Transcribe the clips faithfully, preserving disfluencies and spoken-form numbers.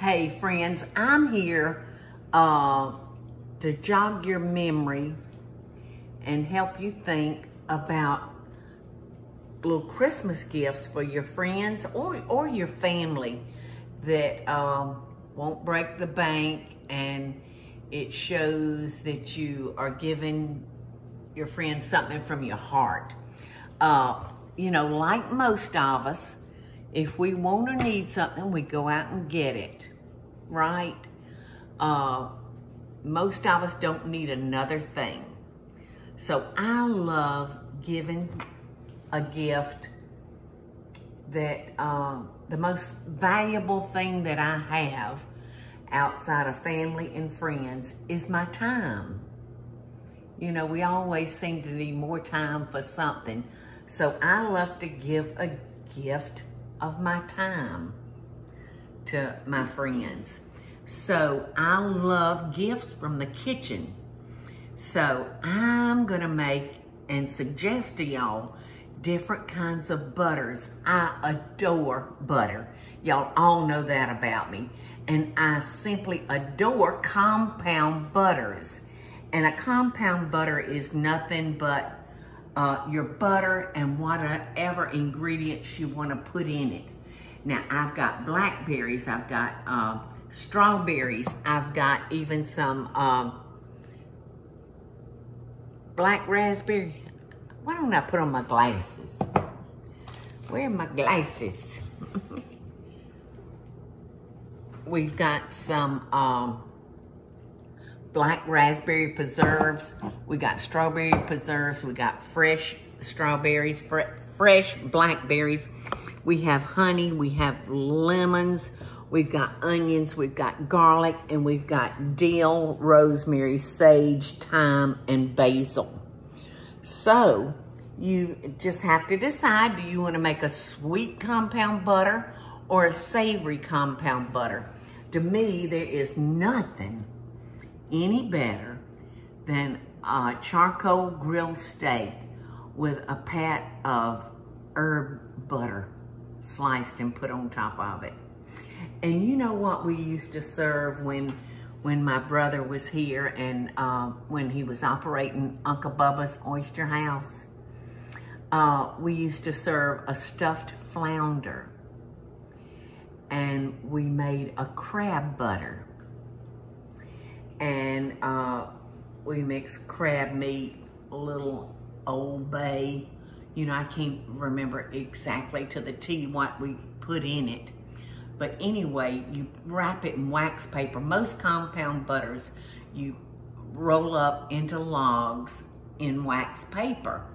Hey friends, I'm here uh, to jog your memory and help you think about little Christmas gifts for your friends or, or your family that um, won't break the bank, and it shows that you are giving your friends something from your heart. Uh, you know, like most of us, if we want or need something, we go out and get it, right? Uh, most of us don't need another thing. So I love giving a gift that uh, the most valuable thing that I have outside of family and friends is my time. You know, we always seem to need more time for something. So I love to give a gift of my time to my friends. So I love gifts from the kitchen. So I'm gonna make and suggest to y'all different kinds of butters. I adore butter. Y'all all know that about me. And I simply adore compound butters. And a compound butter is nothing but Uh, your butter and whatever ingredients you want to put in it. Now, I've got blackberries, I've got uh, strawberries, I've got even some uh, black raspberry. Why don't I put on my glasses? Where are my glasses? We've got some um, black raspberry preserves, we got strawberry preserves, we got fresh strawberries, fr fresh blackberries, we have honey, we have lemons, we've got onions, we've got garlic, and we've got dill, rosemary, sage, thyme, and basil. So you just have to decide, do you want to make a sweet compound butter or a savory compound butter? To me, there is nothing any better than a charcoal grilled steak with a pat of herb butter sliced and put on top of it. And you know what we used to serve when when my brother was here and uh, when he was operating Uncle Bubba's Oyster House? Uh, we used to serve a stuffed flounder, and we made a crab butter. And uh, we mix crab meat, a little Old Bay. You know, I can't remember exactly to the T what we put in it. But anyway, you wrap it in wax paper. Most compound butters, you roll up into logs in wax paper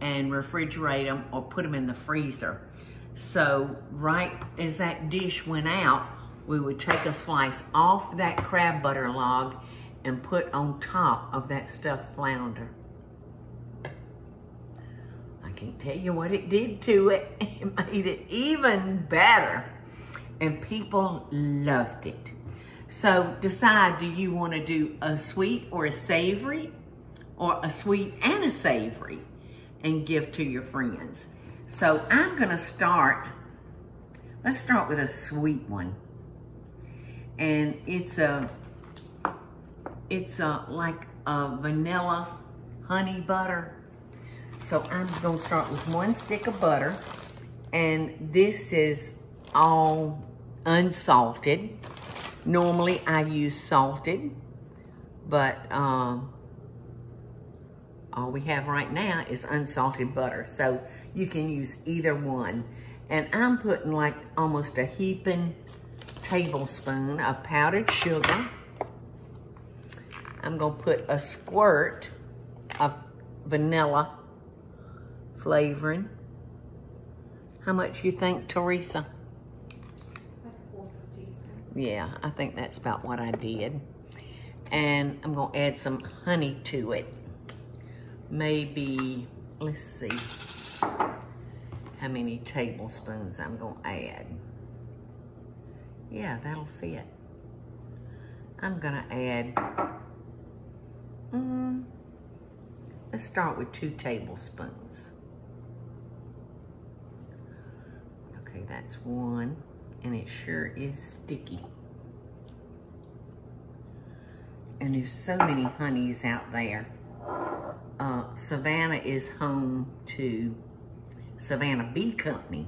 and refrigerate them or put them in the freezer. So right as that dish went out, we would take a slice off that crab butter log and put on top of that stuffed flounder. I can't tell you what it did to it. It made it even better. And people loved it. So decide, do you want to do a sweet or a savory, or a sweet and a savory, and give to your friends? So I'm going to start, let's start with a sweet one. And it's a, it's a, like a vanilla honey butter. So I'm gonna start with one stick of butter, and this is all unsalted. Normally I use salted, but um, all we have right now is unsalted butter. So you can use either one. And I'm putting like almost a heaping tablespoon of powdered sugar. I'm gonna put a squirt of vanilla flavoring. How much you think, Teresa? About a quarter of a teaspoon. Yeah, I think that's about what I did. And I'm gonna add some honey to it. Maybe, let's see how many tablespoons I'm gonna add. Yeah, that'll fit. I'm gonna add, mm, let's start with two tablespoons. Okay, that's one, and it sure is sticky. and there's so many honeys out there. Uh, Savannah is home to Savannah Bee Company.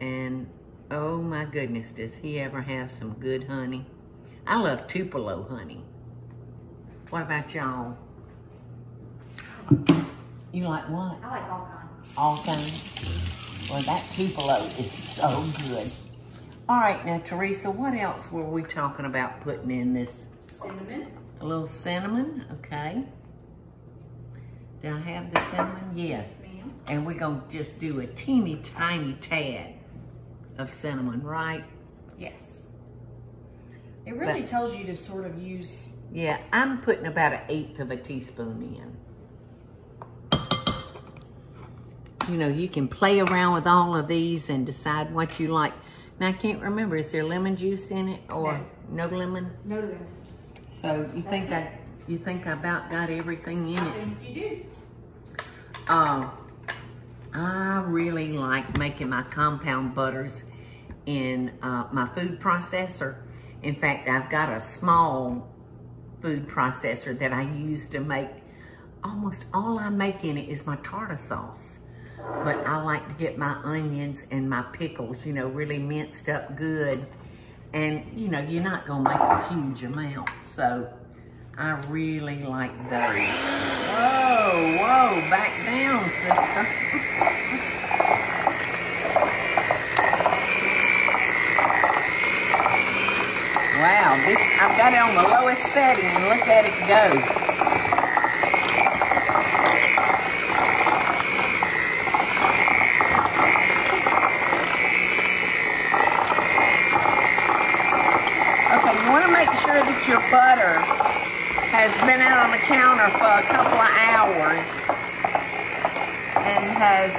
And oh my goodness, does he ever have some good honey? I love Tupelo honey. What about y'all? You like what? I like all kinds. All kinds? Well, that Tupelo is so good. All right, now, Teresa, what else were we talking about putting in this? Cinnamon. A little cinnamon, okay. Do I have the cinnamon? Yes. Ma'am. And we're going to just do a teeny tiny tad of cinnamon, right? Yes. It really but, tells you to sort of use... Yeah, I'm putting about an eighth of a teaspoon in. You know, you can play around with all of these and decide what you like. Now, I can't remember, is there lemon juice in it or no, no lemon? No lemon. So you That's think it. I you think I about got everything in I it? I think you do. Uh, I really like making my compound butters in uh, my food processor. In fact, I've got a small food processor that I use to make, almost all I make in it is my tartar sauce. But I like to get my onions and my pickles, you know, really minced up good. And, you know, you're not going to make a huge amount. So, I really like those. Whoa, whoa, back down, sister. Wow, this, I've got it on the lowest setting and look at it go. Your butter has been out on the counter for a couple of hours and has,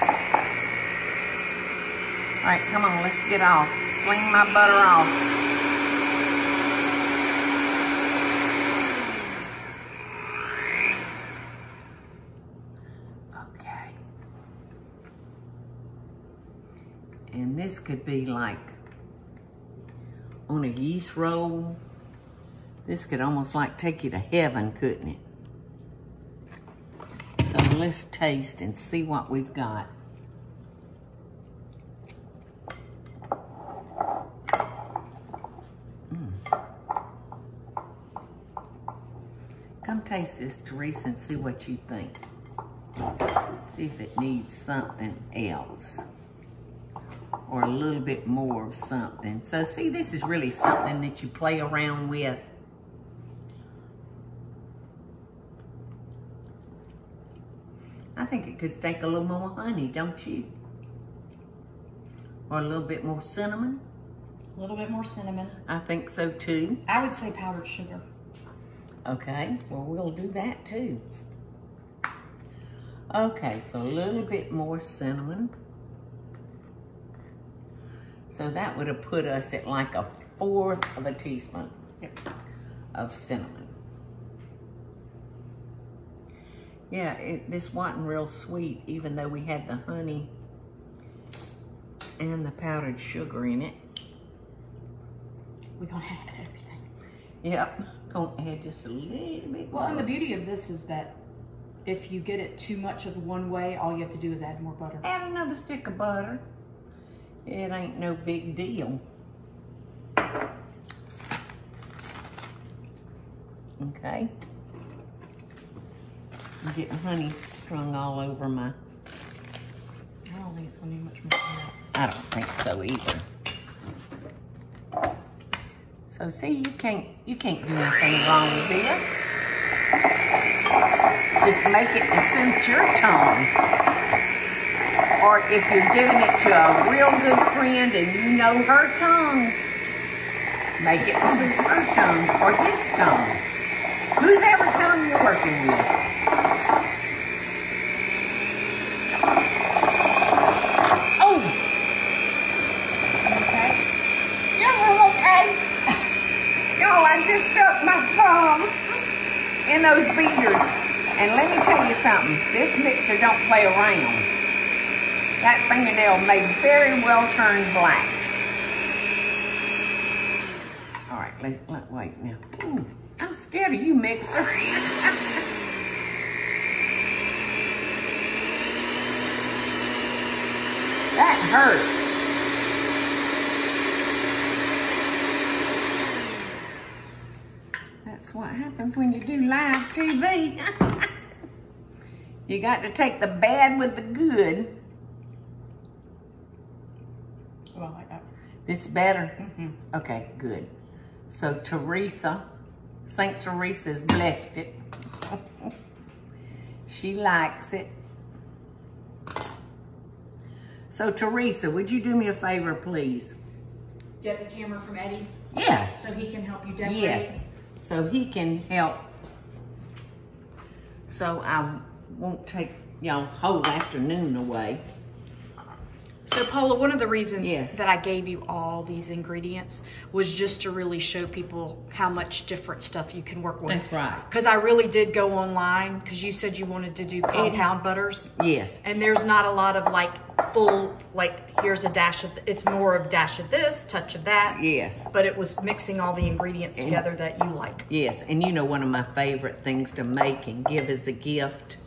all right, come on, let's get off, sling my butter off. Okay. And this could be like on a yeast roll. This could almost like take you to heaven, couldn't it? So let's taste and see what we've got. Mm. Come taste this, Teresa, and see what you think. See if it needs something else or a little bit more of something. So see, this is really something that you play around with. I think it could take a little more honey, don't you? Or a little bit more cinnamon? A little bit more cinnamon. I think so too. I would say powdered sugar. Okay, well we'll do that too. Okay, so a little bit more cinnamon. So that would have put us at like a fourth of a teaspoon yep. of cinnamon. Yeah, it, this wasn't real sweet, even though we had the honey and the powdered sugar in it. We're going to add everything. Yep, going to add just a little bit more. Well, and the beauty of this is that if you get it too much of one way, all you have to do is add more butter. Add another stick of butter. It ain't no big deal. Okay. I'm getting honey strung all over my... I don't think it's going to be much more honey. I don't think so either. So see, you can't, you can't do anything wrong with this. Just make it to suit your tone. Or if you're giving it to a real good friend and you know her tongue, make it to suit her tongue or his tongue. Whose ever tongue you're working with. In those beaters. And let me tell you something, this mixer don't play around. That fingernail may very well turn black. All right. correctly. Look, wait now. Ooh, I'm scared of you, mixer. That hurt. That's what happens when you do live T V. You got to take the bad with the good. Oh, I like that. It's better? Mm-hmm. Okay, good. So Teresa, Saint Teresa's blessed it. She likes it. So Teresa, would you do me a favor, please? Get the camera from Eddie? Yes. So he can help you decorate? Yes, so he can help. So I won't take y'all's whole afternoon away. So Paula, one of the reasons yes. that I gave you all these ingredients was just to really show people how much different stuff you can work with. That's right. Because I really did go online, because you said you wanted to do compound butters. Yes. And there's not a lot of like full, like here's a dash of, it's more of dash of this, touch of that. Yes. But it was mixing all the ingredients and, together that you like. Yes, and you know one of my favorite things to make and give as a gift,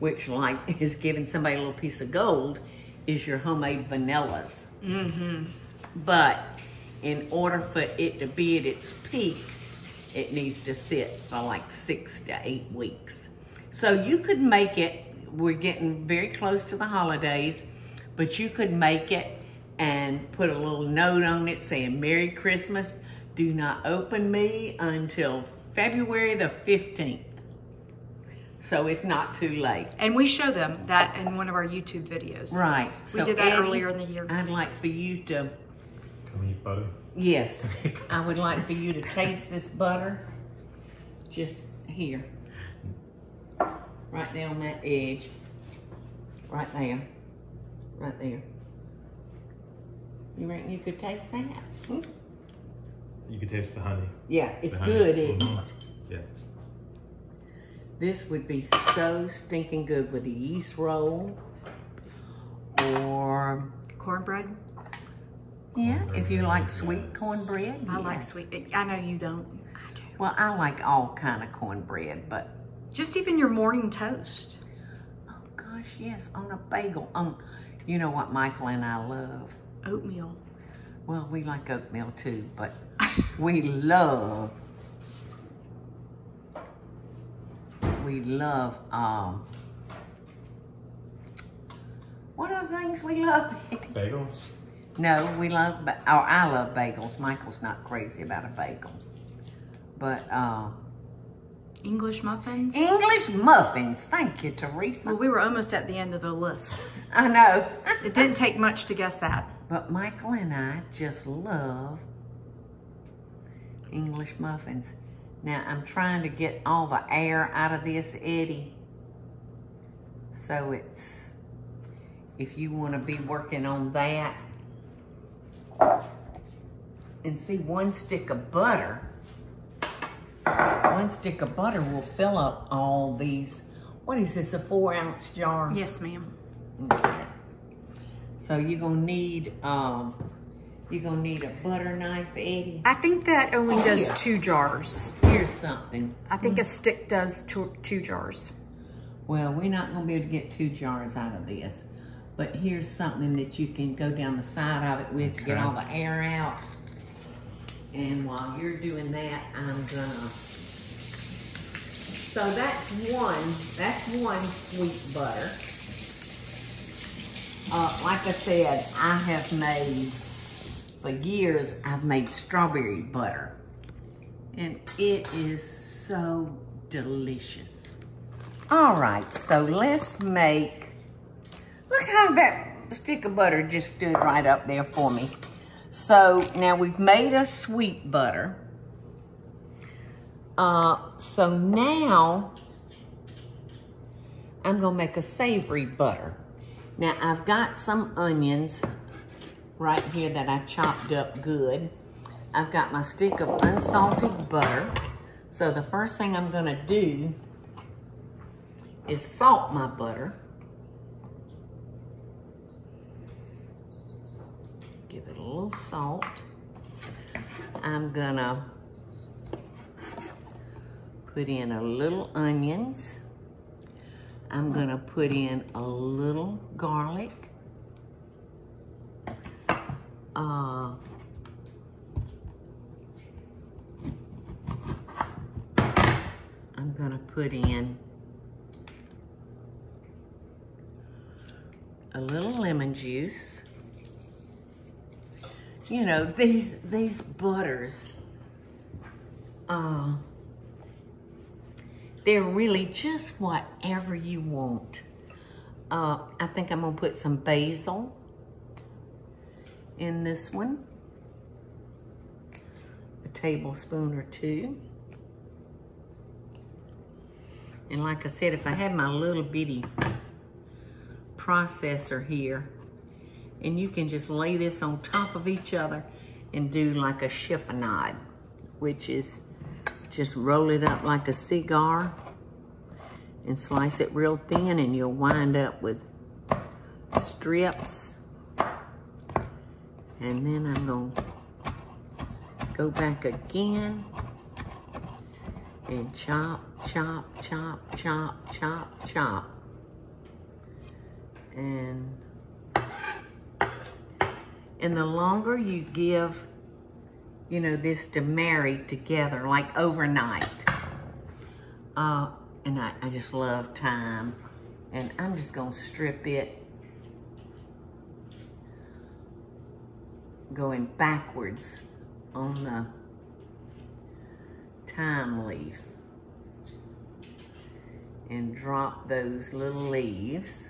which like is giving somebody a little piece of gold, is your homemade vanillas. Mm-hmm. But in order for it to be at its peak, it needs to sit for like six to eight weeks. So you could make it, we're getting very close to the holidays, but you could make it and put a little note on it saying, Merry Christmas, do not open me until February the fifteenth. So it's not too late. And we show them that in one of our YouTube videos. Right. We so did that Eddie, earlier in the year. I'd like for you to... Can we eat butter? Yes. I would like for you to taste this butter. Just here. Right there on that edge. Right there. Right there. You reckon you could taste that? Hmm? You could taste the honey. Yeah, it's the good, isn't it? Yeah. This would be so stinking good with a yeast roll or... Cornbread? Yeah, cornbread, if you like sweet yes. cornbread. I yes. like sweet, I know you don't. I do. Well, I like all kind of cornbread, but... Just even your morning toast. Oh gosh, yes, on a bagel. On, you know what Michael and I love? Oatmeal. Well, we like oatmeal too, but we love We love, um, what are the things we love? Bagels? No, we love, or I love bagels. Michael's not crazy about a bagel. But, uh, English muffins? English muffins. Thank you, Teresa. Well, we were almost at the end of the list. I know. It didn't take much to guess that. But Michael and I just love English muffins. Now, I'm trying to get all the air out of this, Eddie. So it's, if you want to be working on that. And see, one stick of butter, one stick of butter will fill up all these. What is this, a four ounce jar? Yes, ma'am. Okay. So you're going to need, um, you're going to need a butter knife, Eddie. I think that only oh, does yeah. two jars. Here's something. I think mm-hmm. a stick does two, two jars. Well, we're not going to be able to get two jars out of this. But here's something that you can go down the side of it with okay. to get all the air out. And while you're doing that, I'm going to... So that's one, that's one sweet butter. Uh, like I said, I have made... For years, I've made strawberry butter, and it is so delicious. All right, so let's make, look how that stick of butter just stood right up there for me. So now we've made a sweet butter. Uh, so now I'm gonna make a savory butter. Now I've got some onions right here that I chopped up good. I've got my stick of unsalted butter. So the first thing I'm gonna do is salt my butter. Give it a little salt. I'm gonna put in a little onions. I'm gonna put in a little garlic. Uh, I'm gonna put in a little lemon juice. You know, these, these butters, uh, they're really just whatever you want. Uh, I think I'm gonna put some basil in this one, a tablespoon or two. And like I said, if I had my little bitty processor here, and you can just lay this on top of each other and do like a chiffonade, which is just roll it up like a cigar and slice it real thin, and you'll wind up with strips. And then I'm going to go back again and chop, chop, chop, chop, chop, chop. And And the longer you give, you know, this to marinate together, like overnight. Uh, and I, I just love thyme. And I'm just gonna strip it, going backwards on the thyme leaf. And drop those little leaves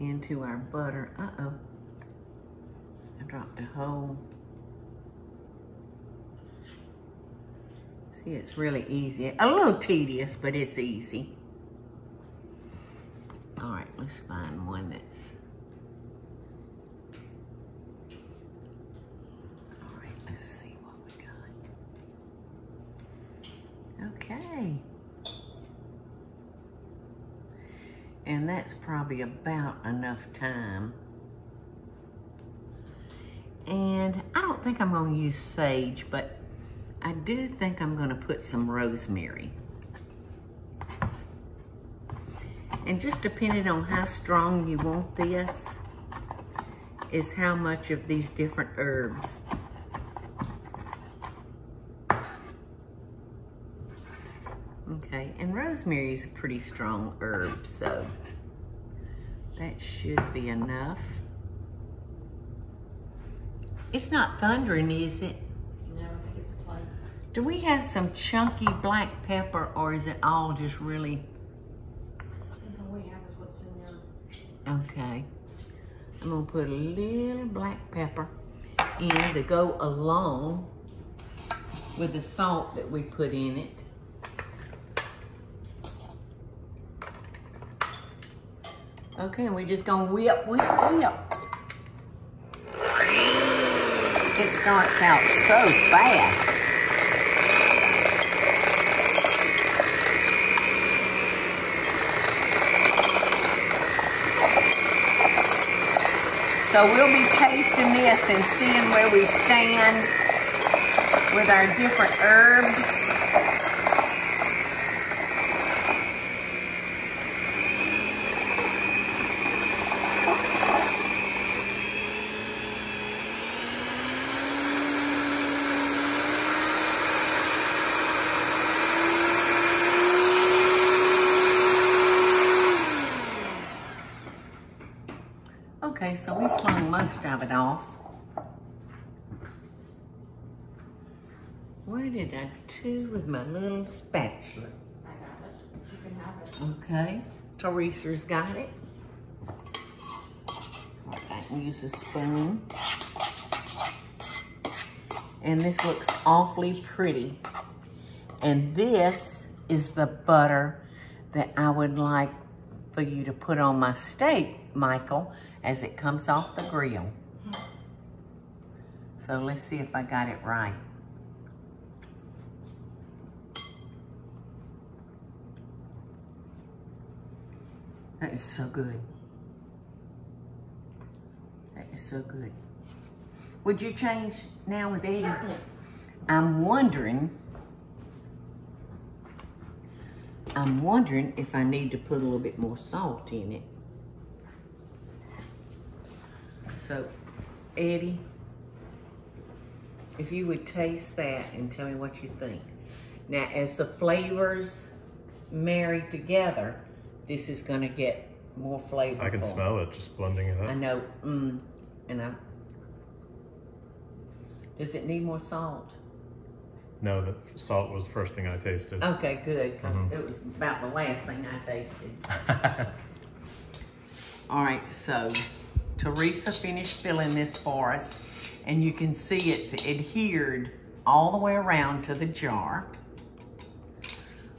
into our butter. Uh-oh. I dropped a whole. See, it's really easy. A little tedious, but it's easy. All right, let's find one that's. All right, let's see what we got. Okay. And that's probably about enough time. And I don't think I'm gonna use sage, but I do think I'm gonna put some rosemary. And just depending on how strong you want this, is how much of these different herbs. Okay, and rosemary is a pretty strong herb, so that should be enough. It's not thundering, is it? No, I think it's plain. Do we have some chunky black pepper, or is it all just really? I think all we have is what's in there. Okay. I'm gonna put a little black pepper in to go along with the salt that we put in it. Okay, and we're just gonna whip, whip, whip. It starts out so fast. So we'll be tasting this and seeing where we stand with our different herbs. Okay, so we slung most of it off. Where did I do with my little spatula? I got it. You can have it. Okay, Teresa's got it. All right, I can use a spoon. And this looks awfully pretty. And this is the butter that I would like for you to put on my steak, Michael, as it comes off the grill. So let's see if I got it right. That is so good. That is so good. Would you change now with Eddie? I'm wondering I'm wondering if I need to put a little bit more salt in it. So, Eddie, if you would taste that and tell me what you think. Now, as the flavors marry together, this is gonna get more flavorful. I can smell it, just blending it up. I know, mm, and I, does it need more salt? No, the salt was the first thing I tasted. Okay, good, because mm-hmm. it was about the last thing I tasted. All right, so Teresa finished filling this for us, and you can see it's adhered all the way around to the jar.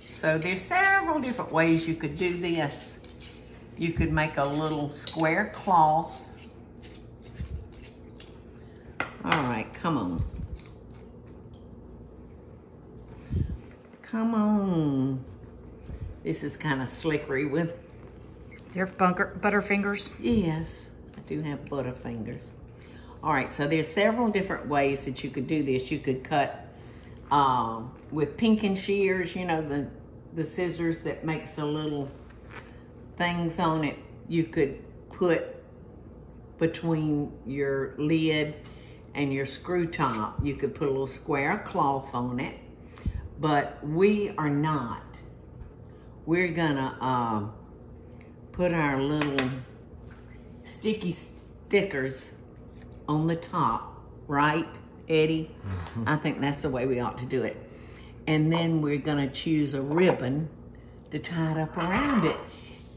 So there's several different ways you could do this. You could make a little square cloth. All right, come on. Come on. This is kind of slickery with... Do you have Butterfingers? Yes, I do have Butterfingers. All right, so there's several different ways that you could do this. You could cut um, with pinking shears, you know, the, the scissors that makes the little things on it. You could put between your lid and your screw top. You could put a little square cloth on it, but we are not. We're gonna um, put our little sticky stickers on the top, right, Eddie? Mm-hmm. I think that's the way we ought to do it. And then we're gonna choose a ribbon to tie it up around it.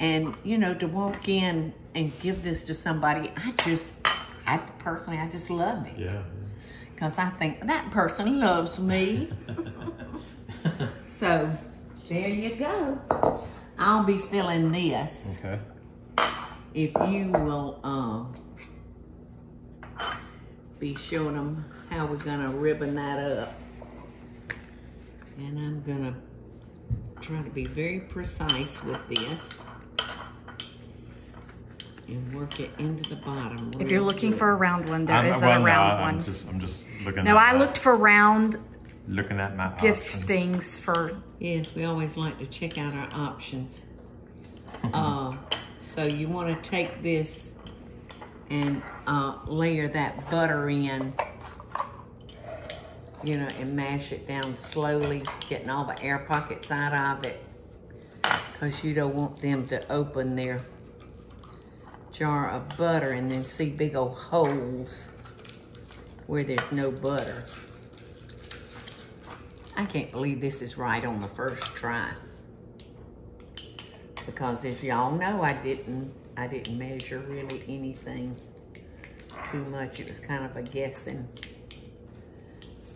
And, you know, to walk in and give this to somebody, I just, I personally, I just love it. Yeah. Because I think, that person loves me. So, there you go. I'll be filling this. Okay. If you will, um, be showing them how we're gonna ribbon that up. And I'm gonna try to be very precise with this and work it into the bottom. If you're looking for a round one, there isn't a round one. I'm just, I'm just looking. No, I looked for round. Looking at my gift things for. Yes, we always like to check out our options. uh, so you want to take this and uh, layer that butter in, you know, and mash it down slowly, getting all the air pockets out of it, because you don't want them to open their jar of butter and then see big old holes where there's no butter. I can't believe this is right on the first try, because as y'all know, I didn't I didn't measure really anything too much. It was kind of a guessing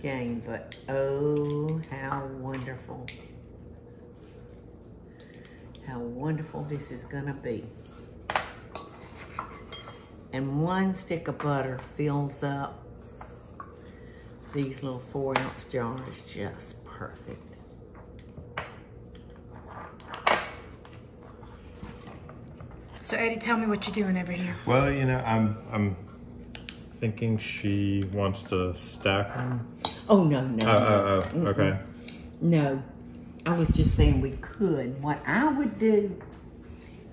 game, but oh, how wonderful. How wonderful this is gonna be. And one stick of butter fills up these little four ounce jars just perfect. So Eddie, tell me what you're doing over here. Well, you know, I'm I'm thinking she wants to stack them. Oh no no. Uh, no. Uh, oh, okay. Mm-hmm. No, I was just saying we could. What I would do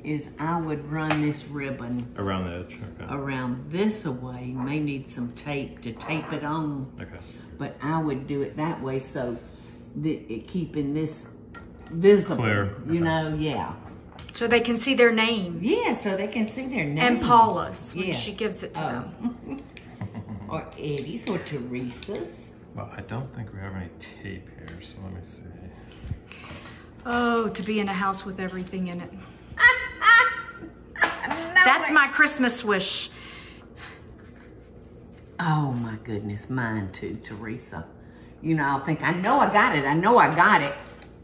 is I would run this ribbon around the edge. Okay. Around this away. May need some tape to tape it on. Okay. But I would do it that way so that it keeping this visible. Clear. You okay. know, yeah. So they can see their name. Yeah, so they can see their name. And Paula's, when yes. she gives it to oh. them. Or Eddie's or Teresa's. Well, I don't think we have any tape here, so let me see. Oh, to be in a house with everything in it. That's my Christmas wish. Oh my goodness, mine too, Teresa. You know, I'll think, I know I got it, I know I got it.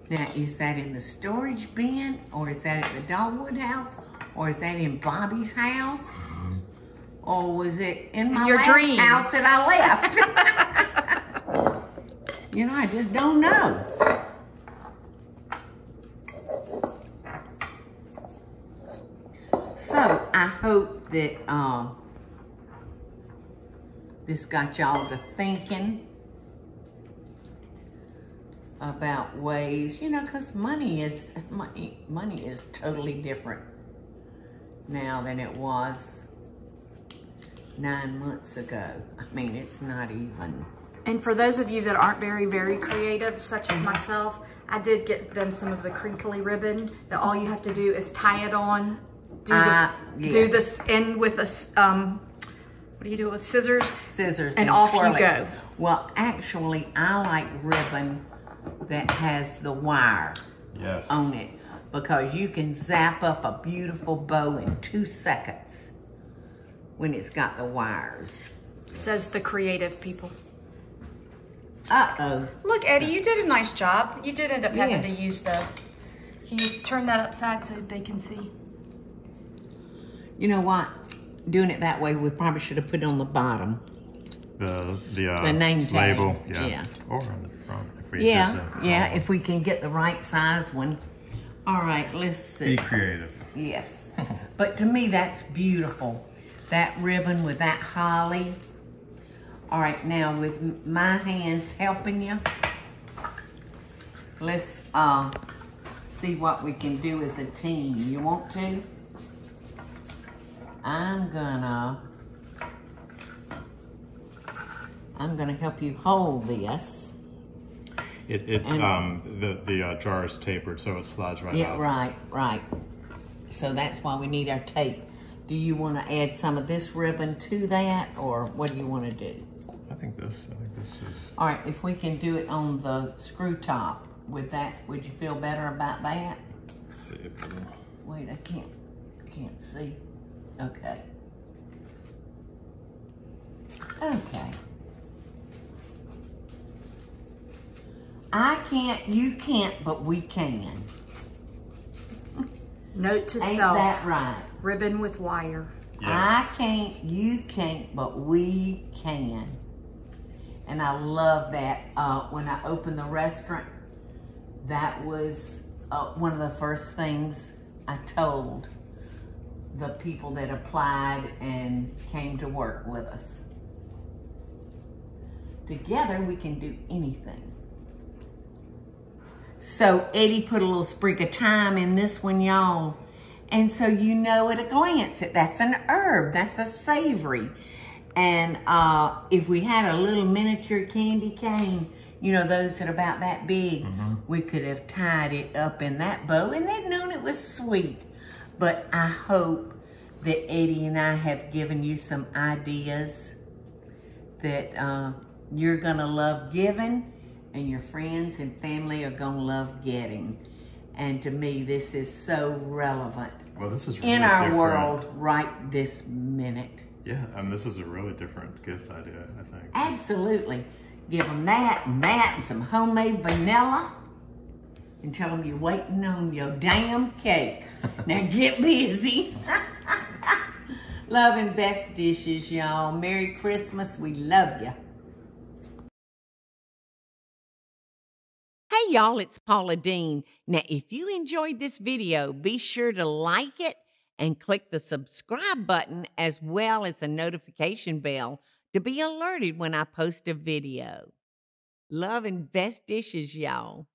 Now, is that in the storage bin, or is that at the Dogwood house, or is that in Bobby's house, or was it in my Your last dream. house that I left? You know, I just don't know. So, I hope that um, this got y'all to thinking. about ways, you know, because money is money, money is totally different now than it was nine months ago. I mean, it's not even. And for those of you that aren't very, very creative, such as myself, I did get them some of the crinkly ribbon that all you have to do is tie it on, do, uh, the, yeah. do this end with a, um, what do you do with scissors? Scissors. And, and off you go. Well, actually, I like ribbon that has the wire yes. on it, because you can zap up a beautiful bow in two seconds when it's got the wires. Says the creative people. Uh-oh. Look, Eddie, you did a nice job. You did end up having yes. to use the... Can you turn that upside so they can see? You know what? Doing it that way, we probably should have put it on the bottom. The, the, uh, the name tag. Label, yeah. yeah. Or on the front. If we yeah, the, yeah, if we can get the right size one. All right, let's see. Be creative. Yes. But to me, that's beautiful. That ribbon with that holly. All right, now with my hands helping you, let's uh, see what we can do as a team. You want to? I'm gonna, I'm gonna help you hold this. It, it and, um, the, the uh, jar is tapered, so it slides right yeah, out. Yeah, right, right. So that's why we need our tape. Do you wanna add some of this ribbon to that, or what do you wanna do? I think this, I think this is... All right, if we can do it on the screw top, would that, would you feel better about that? Let's see if we can... Wait, I can't, can't see. Okay. Okay. I can't, you can't, but we can. Note to Ain't self. Ain't that right? Ribbon with wire. Yes. I can't, you can't, but we can. And I love that. Uh, when I opened the restaurant, that was uh, one of the first things I told the people that applied and came to work with us. Together we can do anything. So Eddie put a little sprig of thyme in this one, y'all. And so you know at a glance that that's an herb, that's a savory. And uh, if we had a little miniature candy cane, you know, those that are about that big, mm-hmm. we could have tied it up in that bow and they'd known it was sweet. But I hope that Eddie and I have given you some ideas that uh, you're gonna love giving and your friends and family are gonna love getting. And to me, this is so relevant well, this is really in our different. world right this minute. Yeah, and this is a really different gift idea, I think. Absolutely. Give them that and that and some homemade vanilla and tell them you're waiting on your damn cake. Now get busy. Love and best dishes, y'all. Merry Christmas. We love you. Hey, y'all, it's Paula Deen. Now, if you enjoyed this video, be sure to like it and click the subscribe button as well as the notification bell to be alerted when I post a video. Love and best dishes, y'all.